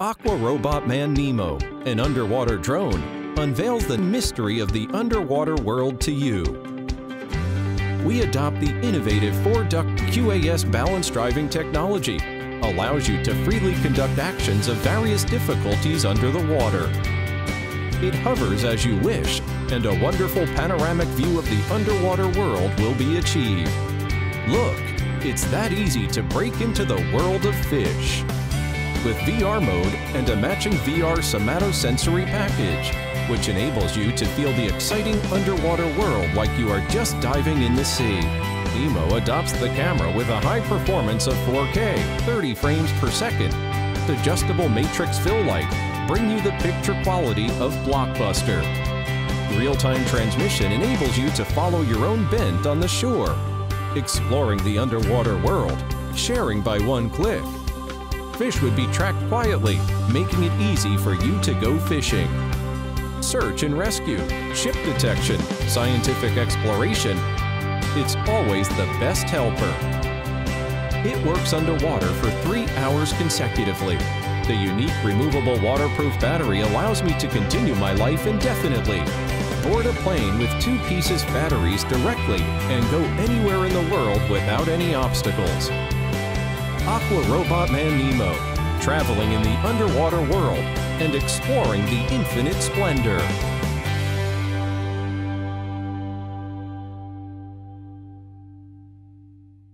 Aquarobotman Nemo, an underwater drone, unveils the mystery of the underwater world to you. We adopt the innovative 4-duct QAS balance driving technology, allows you to freely conduct actions of various difficulties under the water. It hovers as you wish, and a wonderful panoramic view of the underwater world will be achieved. Look, it's that easy to break into the world of fish. With VR mode and a matching VR somatosensory package, which enables you to feel the exciting underwater world like you are just diving in the sea. Nemo adopts the camera with a high performance of 4K, 30 frames per second, adjustable matrix fill light, bring you the picture quality of Blockbuster. Real-time transmission enables you to follow your own bent on the shore, exploring the underwater world, sharing by one click. Fish would be tracked quietly, making it easy for you to go fishing. Search and rescue, ship detection, scientific exploration. It's always the best helper. It works underwater for 3 hours consecutively. The unique removable waterproof battery allows me to continue my life indefinitely. Board a plane with 2 pieces batteries directly and go anywhere in the world without any obstacles. Aquarobotman Nemo, traveling in the underwater world and exploring the infinite splendor.